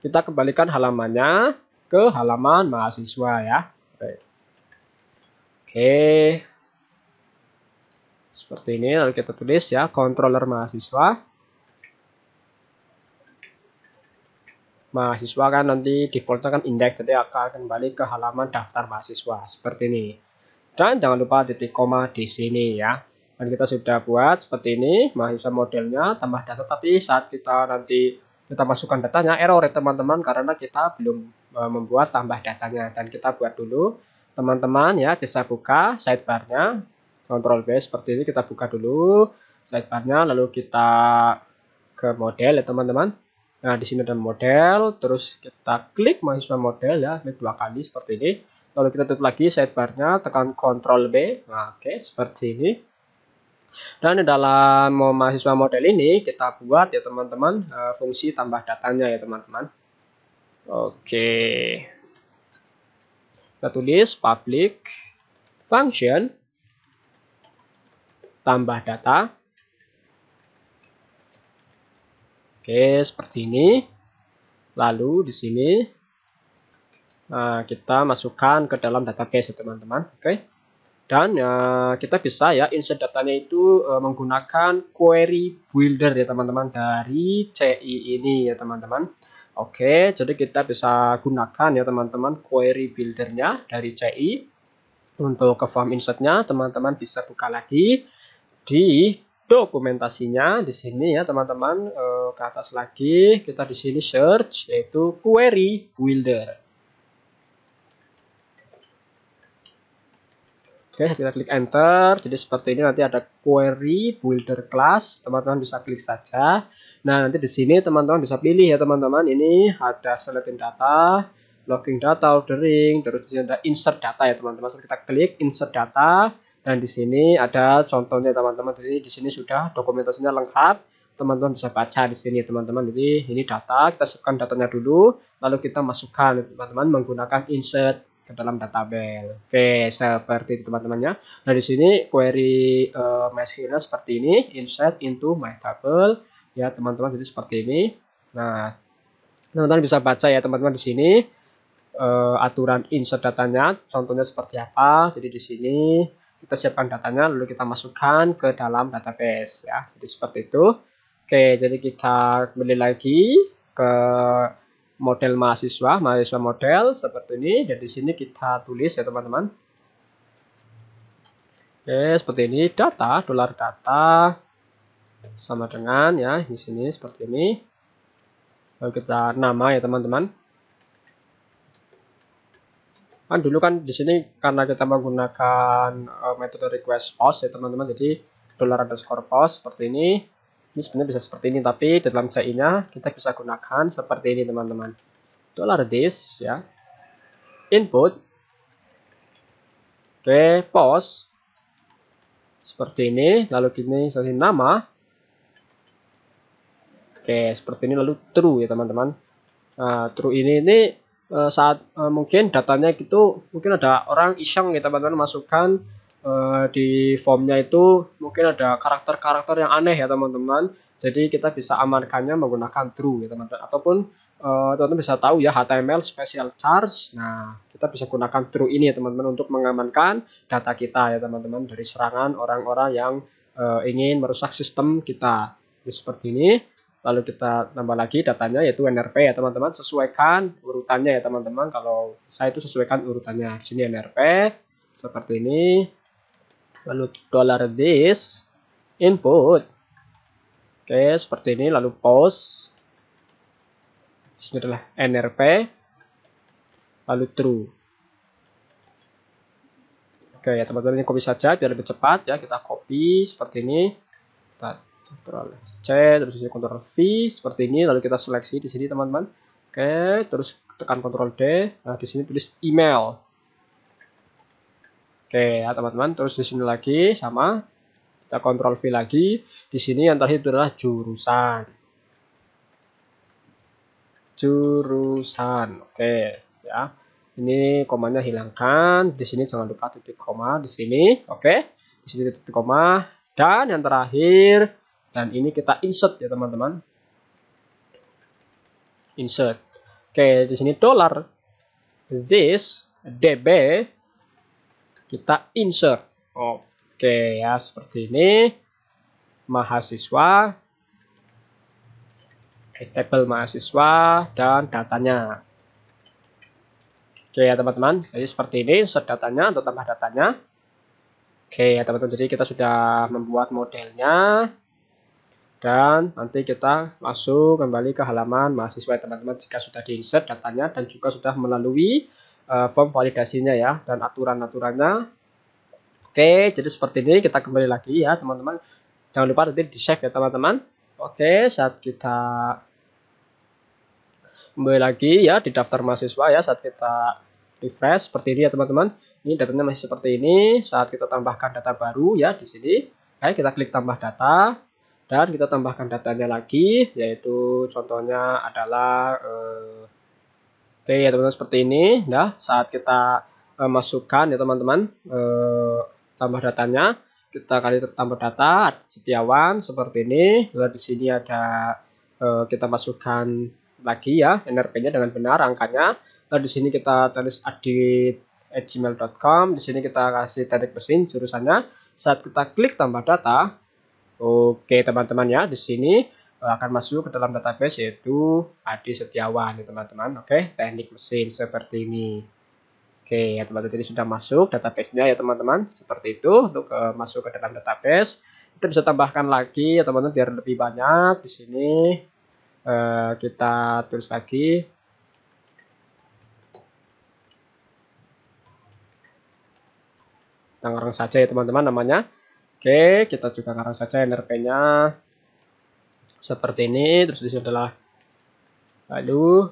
kita kembalikan halamannya ke halaman mahasiswa ya. Oke. Seperti ini, lalu kita tulis ya, controller mahasiswa. Mahasiswa kan nanti defaultnya kan indeks, jadi akan kembali ke halaman daftar mahasiswa, seperti ini. Dan jangan lupa titik koma di sini ya. Dan kita sudah buat seperti ini, mahasiswa modelnya, tambah data, tapi saat kita nanti kita masukkan datanya, error ya teman-teman, karena kita belum membuat tambah datanya. Dan kita buat dulu, teman-teman ya, bisa buka sidebarnya. Control B seperti ini, kita buka dulu sidebarnya, lalu kita ke model ya teman-teman. Nah di sini ada model, terus kita klik mahasiswa model ya, klik 2 kali seperti ini, lalu kita tutup lagi sidebarnya, tekan Control B. Nah, oke, seperti ini. Dan di dalam mahasiswa model ini kita buat ya teman-teman fungsi tambah datanya ya teman-teman. Oke, kita tulis public function tambah data. Oke, seperti ini. Lalu di sini kita masukkan ke dalam database ya teman-teman. Oke. Dan kita bisa ya insert datanya itu menggunakan query builder ya teman-teman, dari CI ini ya teman-teman. Oke, jadi kita bisa gunakan ya teman-teman query buildernya dari CI. Untuk ke form insertnya teman-teman bisa buka lagi di dokumentasinya di sini ya teman-teman, ke atas lagi, kita di sini search yaitu query builder. Oke, kita klik enter, jadi seperti ini nanti ada query builder class, teman-teman bisa klik saja. Nah nanti di sini teman-teman bisa pilih ya teman-teman, ini ada selecting data, logging data, ordering, terus di sini ada insert data ya teman-teman. Kita klik insert data. Dan di sini ada contohnya teman-teman. Jadi di sini sudah dokumentasinya lengkap. Teman-teman bisa baca di sini teman-teman. Jadi ini data, kita siapkan datanya dulu, lalu kita masukkan teman-teman menggunakan insert ke dalam database. Oke, seperti itu teman-temannya. Nah, di sini query MySQL-nya seperti ini, insert into my table ya teman-teman. Jadi seperti ini. Nah, teman-teman bisa baca ya teman-teman di sini aturan insert datanya contohnya seperti apa. Jadi di sini kita siapkan datanya, lalu kita masukkan ke dalam database ya. Jadi seperti itu. Oke, jadi kita kembali lagi ke model mahasiswa model seperti ini. Dan di sini kita tulis ya teman-teman. Oke, seperti ini, data $data sama dengan ya di sini seperti ini. Lalu kita nama ya teman-teman. Kan dulu kan di sini karena kita menggunakan metode request post ya teman-teman, jadi $_post seperti ini. Ini sebenarnya bisa seperti ini, tapi dalam CI-nya kita bisa gunakan seperti ini teman-teman. $this ya, input, oke, post seperti ini, lalu gini seperti nama, oke seperti ini, lalu true ya teman-teman. Nah, true ini saat mungkin datanya gitu, mungkin ada orang iseng ya teman-teman masukkan di formnya itu mungkin ada karakter-karakter yang aneh ya teman-teman, jadi kita bisa amankannya menggunakan true ya teman-teman. Ataupun teman-teman bisa tahu ya HTML special charge, nah kita bisa gunakan true ini ya teman-teman untuk mengamankan data kita ya teman-teman dari serangan orang-orang yang ingin merusak sistem kita. Jadi seperti ini. Lalu kita tambah lagi datanya yaitu NRP ya teman-teman, sesuaikan urutannya ya teman-teman. Kalau saya itu sesuaikan urutannya, di sini NRP seperti ini. Lalu $this input, oke seperti ini, lalu post, di sini adalah NRP, lalu true. Oke ya teman-teman, ini copy saja biar lebih cepat ya, kita copy seperti ini, kita Ctrl C, terus di sini Ctrl V seperti ini, lalu kita seleksi di sini teman-teman. Oke, terus tekan Ctrl D. Nah, di sini tulis email. Oke, ya teman-teman, terus di sini lagi sama Kita kontrol V lagi. Di sini yang terakhir adalah jurusan. Jurusan. Oke, ya. Ini komanya hilangkan. Di sini jangan lupa titik koma di sini. Oke. Di sini titik koma. Dan yang terakhir, dan ini kita insert ya teman-teman. Insert. Oke, di sini dollar this db kita insert. Oke ya, seperti ini. Mahasiswa, table mahasiswa dan datanya. Oke ya teman-teman, jadi seperti ini insert datanya atau tambah datanya. Oke ya teman-teman, jadi kita sudah membuat modelnya. Dan nanti kita langsung kembali ke halaman mahasiswa teman-teman jika sudah di-insert datanya dan juga sudah melalui form validasinya ya dan aturan-aturannya. Oke, jadi seperti ini kita kembali lagi ya teman-teman. Jangan lupa nanti di-save ya teman-teman. Oke, saat kita kembali lagi ya di daftar mahasiswa ya, saat kita refresh seperti ini ya teman-teman. Ini datanya masih seperti ini. Saat kita tambahkan data baru ya di sini. Oke, kita klik tambah data. Dan kita tambahkan datanya lagi, yaitu contohnya adalah, oke ya teman-teman seperti ini. Nah, saat kita masukkan ya teman-teman, tambah datanya, kita kali tambah data Setiawan seperti ini. Lalu di sini ada kita masukkan lagi ya NRP-nya dengan benar angkanya. Lalu di sini kita tulis adit@gmail.com. Di sini kita kasih teknik mesin jurusannya. Saat kita klik tambah data. Oke teman-teman ya, di sini akan masuk ke dalam database yaitu Adi Setiawan ya teman-teman. Oke, teknik mesin seperti ini. Oke ya teman-teman, jadi sudah masuk databasenya ya teman-teman. Seperti itu untuk masuk ke dalam database. Kita bisa tambahkan lagi ya teman-teman biar lebih banyak. Di sini kita tulis lagi. Tangerang saja ya teman-teman namanya. Oke, kita juga ngarang saja NRP-nya seperti ini. Terus disini adalah lalu.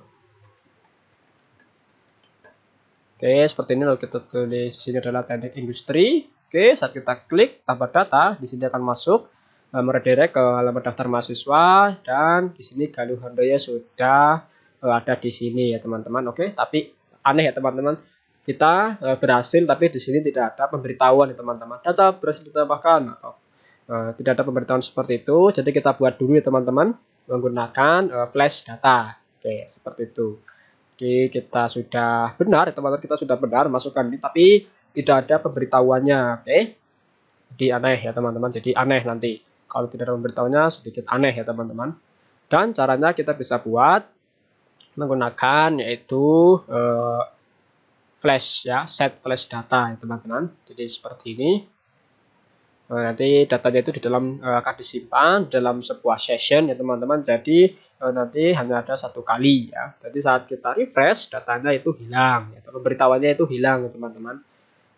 Oke, seperti ini. Lalu kita tulis sini adalah teknik industri. Oke, saat kita klik tambah data, di sini akan masuk meredirect ke halaman daftar mahasiswa dan di sini Galuh Handoyo sudah ada di sini ya teman-teman. Oke, tapi aneh ya teman-teman. Kita berhasil, tapi di sini tidak ada pemberitahuan, teman-teman. Ya, data berhasil ditambahkan atau tidak ada pemberitahuan seperti itu. Jadi kita buat dulu ya teman-teman menggunakan flash data. Oke, seperti itu. Jadi kita sudah benar, teman-teman kita sudah benar masukkan ini, tapi tidak ada pemberitahuannya. Oke, jadi aneh ya teman-teman. Jadi aneh nanti kalau tidak ada pemberitahuannya sedikit aneh ya teman-teman. Dan caranya kita bisa buat menggunakan yaitu flash ya, set flash data ya teman-teman. Jadi seperti ini. Nanti datanya itu di dalam akan disimpan dalam sebuah session ya teman-teman. Jadi nanti hanya ada satu kali ya. Jadi saat kita refresh datanya itu hilang ya, pemberitahuannya itu hilang ya teman-teman.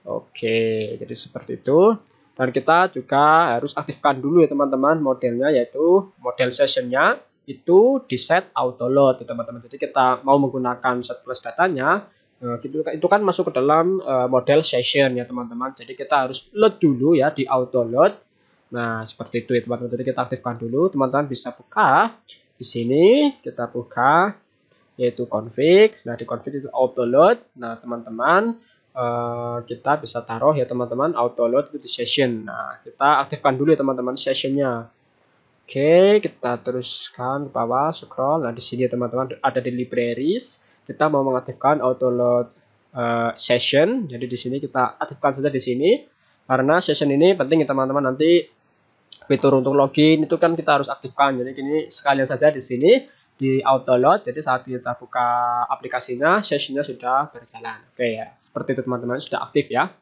Oke, jadi seperti itu. Dan kita juga harus aktifkan dulu ya teman-teman modelnya, yaitu model sessionnya itu di set auto load ya teman-teman. Jadi kita mau menggunakan set flash datanya. Itu kan masuk ke dalam model session ya teman-teman. Jadi kita harus load dulu ya di auto load. Nah seperti itu ya teman-teman. Jadi kita aktifkan dulu. Teman-teman bisa buka di sini. Kita buka yaitu config. Nah di config itu auto load. Nah teman-teman kita bisa taruh ya teman-teman auto load itu di session. Nah kita aktifkan dulu ya teman-teman sessionnya. Oke, kita teruskan ke bawah scroll. Nah di sini ya teman-teman ada di libraries. Kita mau mengaktifkan auto load session. Jadi di sini kita aktifkan saja di sini karena session ini penting ya teman-teman. Nanti fitur untuk login itu kan kita harus aktifkan. Jadi ini sekalian saja di sini di auto load. Jadi saat kita buka aplikasinya sessionnya sudah berjalan. Oke ya, seperti itu teman-teman, sudah aktif ya.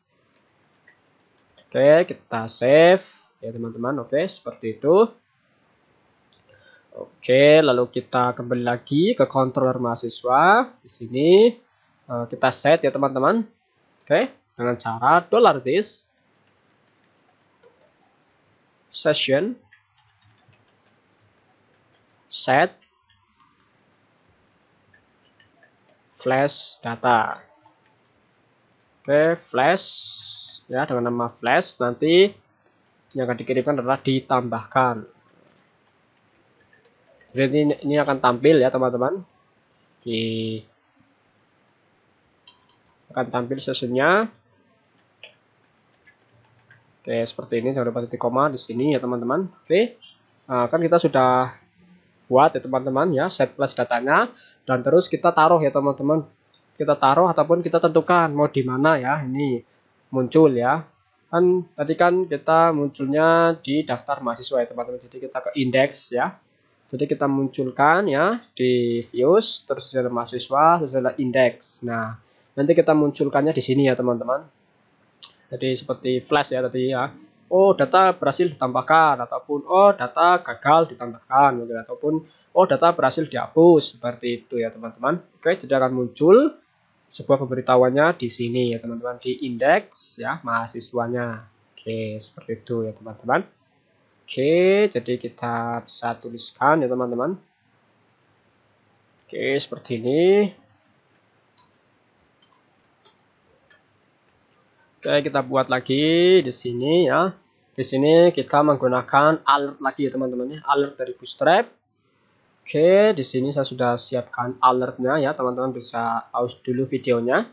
Oke, kita save ya teman-teman. Oke, seperti itu. Oke, lalu kita kembali lagi ke controller mahasiswa. Di sini kita set ya teman-teman. Oke, dengan cara $this session set flash data. Oke, flash ya dengan nama flash. Nanti di yang akan dikirimkan adalah ditambahkan. Jadi ini akan tampil ya teman-teman, akan tampil sessionnya. Oke, seperti ini, jangan lupa titik koma di sini ya teman-teman. Oke, nah, kan kita sudah buat ya teman-teman ya, set plus datanya, dan terus kita taruh ya teman-teman, kita taruh ataupun kita tentukan mau di mana ya. Ini muncul ya, kan tadi kan kita munculnya di daftar mahasiswa ya teman-teman, jadi kita ke index ya, jadi kita munculkan ya di views, terus ada mahasiswa, terus ada index. Nah, nanti kita munculkannya di sini ya teman-teman. Jadi seperti flash ya tadi ya, oh data berhasil ditambahkan, ataupun oh data gagal ditambahkan, ataupun oh data berhasil dihapus, seperti itu ya teman-teman. Oke, jadi akan muncul sebuah pemberitahuannya di sini ya teman-teman, di indeks ya mahasiswanya. Oke, seperti itu ya teman-teman. Oke, jadi kita bisa tuliskan ya teman-teman. Oke, seperti ini. Oke, kita buat lagi di sini ya. Di sini kita menggunakan alert lagi ya teman-teman ya, alert dari Bootstrap. Oke, di sini saya sudah siapkan alertnya ya teman-teman, bisa pause dulu videonya.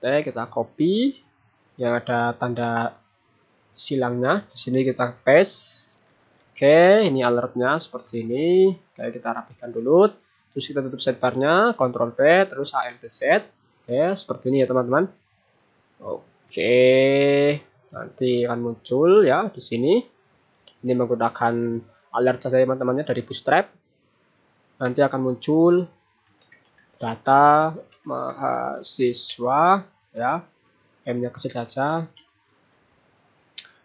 Oke, kita copy yang ada tanda silangnya, di sini kita paste. Oke, ini alertnya seperti ini. Oke, kita rapikan dulu, terus kita tutup sidebarnya, Ctrl P, terus alt set. Oke, seperti ini ya teman-teman. Oke, nanti akan muncul ya di sini. Ini menggunakan alert saja teman-temannya dari Bootstrap. Nanti akan muncul data mahasiswa ya, M-nya kecil saja.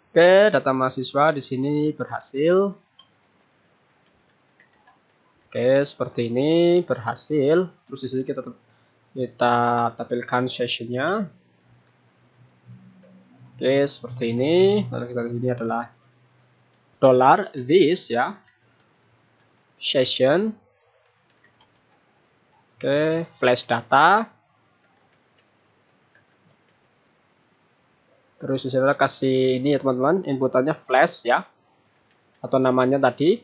Oke, data mahasiswa di sini berhasil. Oke, seperti ini berhasil. Terus di sini kita tampilkan sessionnya. Oke, seperti ini. Lalu kita di sini adalah $this ya, session. Oke, flash data. Terus di sini kasih ini ya teman-teman, inputannya flash ya, atau namanya tadi.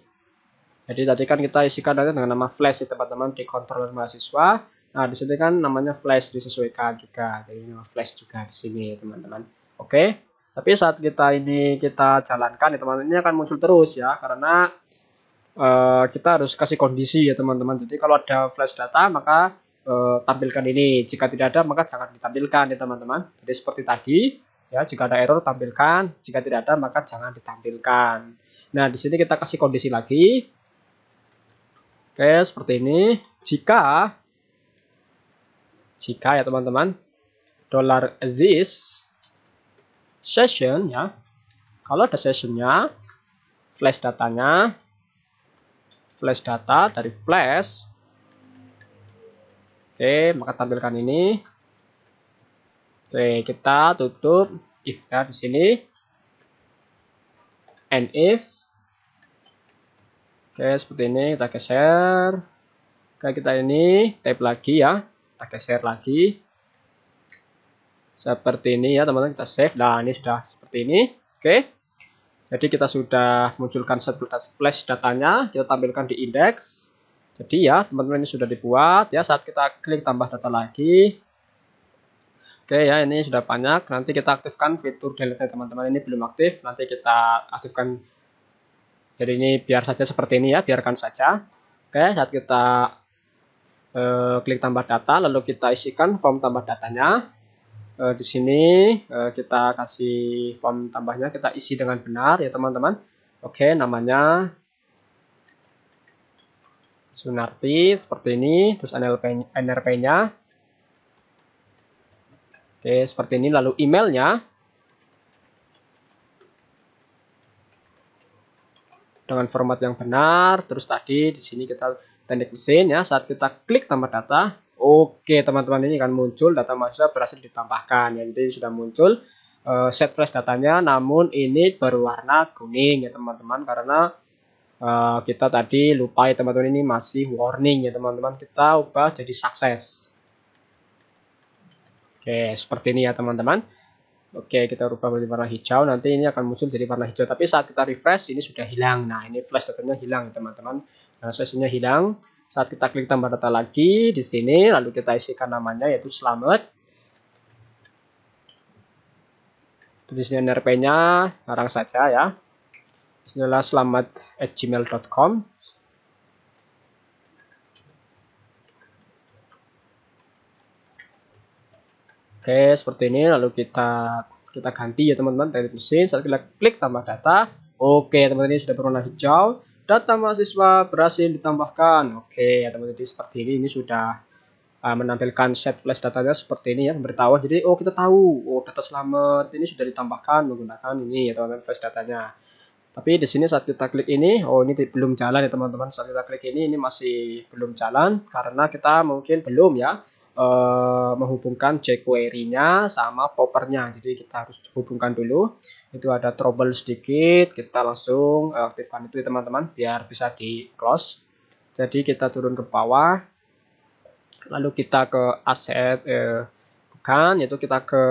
Jadi tadi kan kita isikan dengan nama flash ya teman-teman di controller mahasiswa. Nah, di sini kan namanya flash disesuaikan juga. Jadi nama flash juga di sini teman-teman. Oke, tapi saat kita jalankan ya teman-teman, ini akan muncul terus ya, karena kita harus kasih kondisi ya teman-teman. Jadi kalau ada flash data maka tampilkan ini, jika tidak ada maka jangan ditampilkan ya teman-teman. Jadi seperti tadi ya, jika ada error tampilkan, jika tidak ada maka jangan ditampilkan. Nah, di sini kita kasih kondisi lagi. Oke, seperti ini. Jika ya teman-teman, $this session ya, kalau ada sessionnya, flash datanya, flash data dari flash. Oke, maka tampilkan ini. Oke, kita tutup if ya di sini, and if. Oke, seperti ini, kita geser. Oke, kita ini tab lagi ya, kita geser lagi seperti ini ya teman-teman, kita save. Nah, ini sudah seperti ini. Oke, jadi kita sudah munculkan flash datanya, kita tampilkan di indeks. Jadi ya teman-teman, ini sudah dibuat ya. Saat kita klik tambah data lagi, oke ya, ini sudah banyak. Nanti kita aktifkan fitur delete teman-teman, ini belum aktif, nanti kita aktifkan. Jadi ini biar saja seperti ini ya, biarkan saja. Oke, saat kita klik tambah data, lalu kita isikan form tambah datanya. Di sini kita kasih form tambahnya, kita isi dengan benar ya teman-teman. Oke, namanya Sunarti seperti ini, terus NRP-nya. Oke, seperti ini, lalu emailnya dengan format yang benar. Terus tadi di sini kita teknik mesin ya, saat kita klik tambah data. Oke teman-teman, ini akan muncul data mahasiswa berhasil ditambahkan ya. Jadi sudah muncul set flash datanya, namun ini berwarna kuning ya teman-teman, karena kita tadi lupa ya teman-teman, ini masih warning ya teman-teman, kita ubah jadi sukses. Oke, seperti ini ya teman-teman. Oke, kita rubah menjadi warna hijau. Nanti ini akan muncul jadi warna hijau. Tapi saat kita refresh, ini sudah hilang. Nah, ini flash datanya hilang, teman-teman. Nah, sesinya hilang. Saat kita klik tambah data lagi di sini, lalu kita isikan namanya yaitu Slamet. Di sini nrp-nya sekarang saja ya. Ini adalah slamet@gmail.com. Oke, seperti ini. Lalu kita ganti ya teman-teman, dari mesin. Saat kita klik tambah data, oke teman-teman, ini sudah berwarna hijau. Data mahasiswa berhasil ditambahkan. Oke, ya teman-teman, seperti ini. Ini sudah menampilkan set flash datanya seperti ini ya, memberitahu. Jadi oh, kita tahu, oh data Slamet ini sudah ditambahkan menggunakan ini ya teman-teman, flash datanya. Tapi di sini saat kita klik ini, oh ini belum jalan ya teman-teman. Saat kita klik ini masih belum jalan karena kita mungkin belum ya menghubungkan jQuery-nya sama Popper-nya. Jadi kita harus hubungkan dulu. Itu ada trouble sedikit, kita langsung aktifkan itu ya teman-teman, biar bisa di close. Jadi kita turun ke bawah, lalu kita ke aset, itu kita ke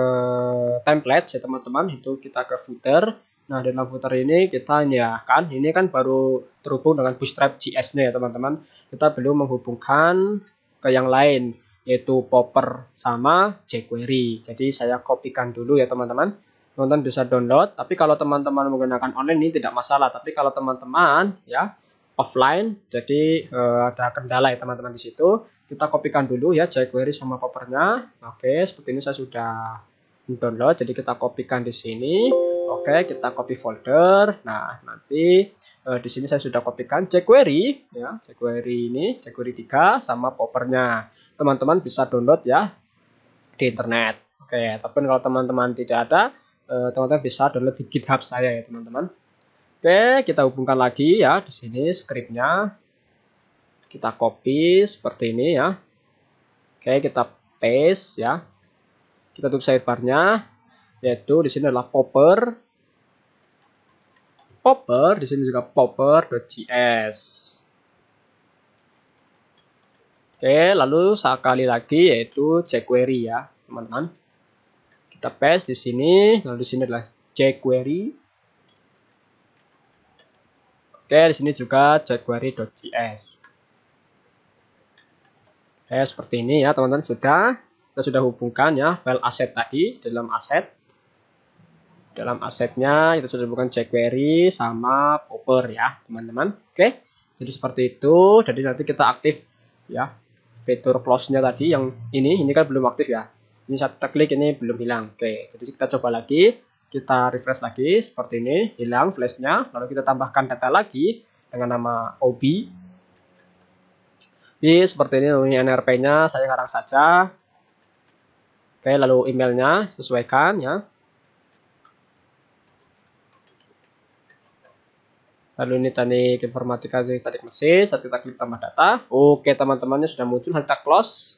template ya teman-teman, itu kita ke footer. Nah, di dalam footer ini kita ini kan baru terhubung dengan Bootstrap JS-nya ya teman-teman. Kita belum menghubungkan ke yang lain, yaitu Popper sama jQuery. Jadi saya kopikan dulu ya teman-teman. Teman-teman bisa download, tapi kalau teman-teman menggunakan online ini tidak masalah. Tapi kalau teman-teman ya offline, jadi ada kendala ya teman-teman di situ. Kita kopikan dulu ya jQuery sama Popper-nya. Oke, seperti ini saya sudah download. Jadi kita kopikan di sini. Oke, kita copy folder. Nah, nanti di sini saya sudah kopikan jQuery ya, jQuery ini, jQuery 3 sama Popper-nya. Teman-teman bisa download ya di internet. Oke, tapi kalau teman-teman tidak ada, teman-teman bisa download di GitHub saya ya teman-teman. Oke, kita hubungkan lagi ya di sini scriptnya. Kita copy seperti ini ya. Oke, kita paste ya. Kita tutup sidebarnya, yaitu di sini adalah Popper. Popper di sini juga popper.js. Oke, lalu sekali lagi yaitu jQuery ya, teman-teman. Kita paste di sini, lalu di sini adalah jQuery. Oke, di sini juga jQuery.js. Oke, seperti ini ya, teman-teman, kita sudah hubungkan ya file aset tadi dalam aset. Dalam asetnya kita sudah hubungkan jQuery sama Popper ya, teman-teman. Oke. Jadi seperti itu. Jadi nanti kita aktif ya fitur close-nya tadi yang ini kan belum aktif ya. Ini saat kita klik ini belum hilang. Oke, jadi kita coba lagi, kita refresh lagi seperti ini, hilang flashnya. Lalu kita tambahkan data lagi dengan nama OB. Jadi seperti ini NRP-nya saya karang saja. Oke, lalu emailnya sesuaikan ya. Lalu ini teknik informatika, teknik mesin. Saat kita klik tambah data, oke teman-temannya sudah muncul. Saat kita close,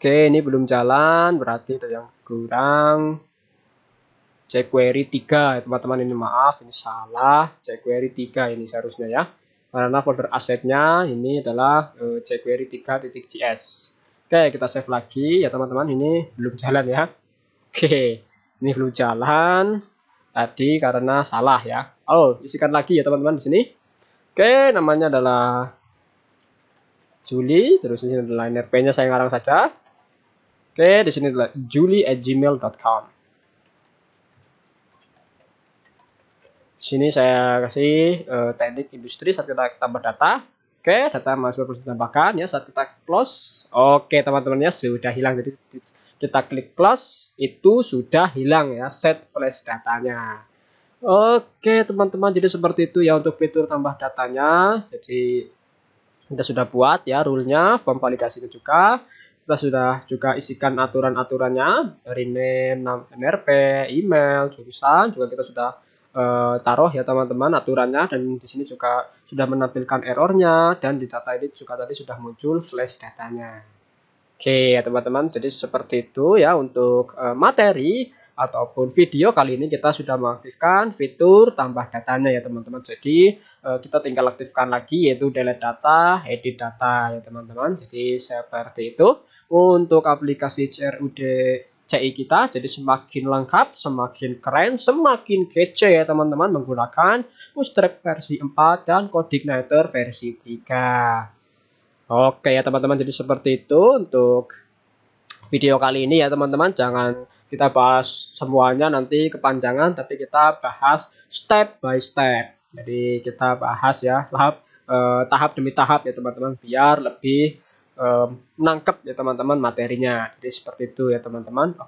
oke ini belum jalan, berarti ada yang kurang. jQuery 3 ya teman-teman, ini maaf, ini salah, jQuery 3 ini seharusnya ya, karena folder asetnya ini adalah jQuery 3.js. Oke, kita save lagi ya teman-teman, ini belum jalan ya. Oke, ini belum jalan tadi karena salah ya. Oh, isikan lagi ya teman-teman di sini. Oke, namanya adalah Juli, terus di sini adalah NRP-nya saya ngarang saja. Oke, di sini adalah juli@gmail.com. Di sini saya kasih teknik industri. Saat kita tambah data, oke, data masih harus ditambahkan ya. Saat kita close, oke teman-temannya sudah hilang. Jadi kita klik close, itu sudah hilang ya set flash datanya. Oke teman-teman, jadi seperti itu ya untuk fitur tambah datanya. Jadi kita sudah buat ya rule-nya, form validasinya juga. Kita sudah juga isikan aturan-aturannya, dari name, NRP, email, jurusan juga kita sudah taruh ya teman-teman aturannya. Dan di sini juga sudah menampilkan errornya, dan di data ini juga tadi sudah muncul flash datanya. Oke ya teman-teman, jadi seperti itu ya untuk materi ataupun video, kali ini kita sudah mengaktifkan fitur tambah datanya ya teman-teman. Jadi kita tinggal aktifkan lagi yaitu delete data, edit data ya teman-teman. Jadi seperti itu untuk aplikasi CRUD CI kita. Jadi semakin lengkap, semakin keren, semakin kece ya teman-teman menggunakan Bootstrap versi 4 dan CodeIgniter versi 3. Oke ya teman-teman, jadi seperti itu untuk video kali ini ya teman-teman. Jangan kita bahas semuanya, nanti kepanjangan, tapi kita bahas step by step. Jadi kita bahas ya tahap demi tahap ya teman-teman, biar lebih menangkap ya teman-teman materinya. Jadi seperti itu ya teman-teman.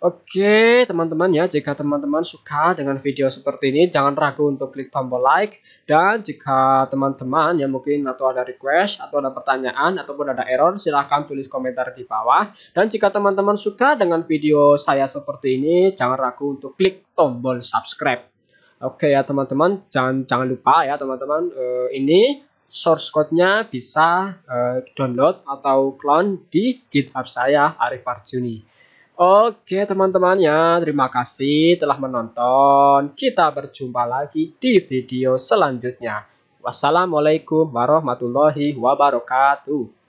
Oke teman-teman ya, jika teman-teman suka dengan video seperti ini, jangan ragu untuk klik tombol like. Dan jika teman-teman ya mungkin atau ada request atau ada pertanyaan ataupun ada error, silahkan tulis komentar di bawah. Dan jika teman-teman suka dengan video saya seperti ini, jangan ragu untuk klik tombol subscribe. Oke ya teman-teman, jangan lupa ya teman-teman, ini source code-nya bisa download atau clone di GitHub saya, Arif Parjuni. Oke teman-teman ya, terima kasih telah menonton. Kita berjumpa lagi di video selanjutnya. Wassalamualaikum warahmatullahi wabarakatuh.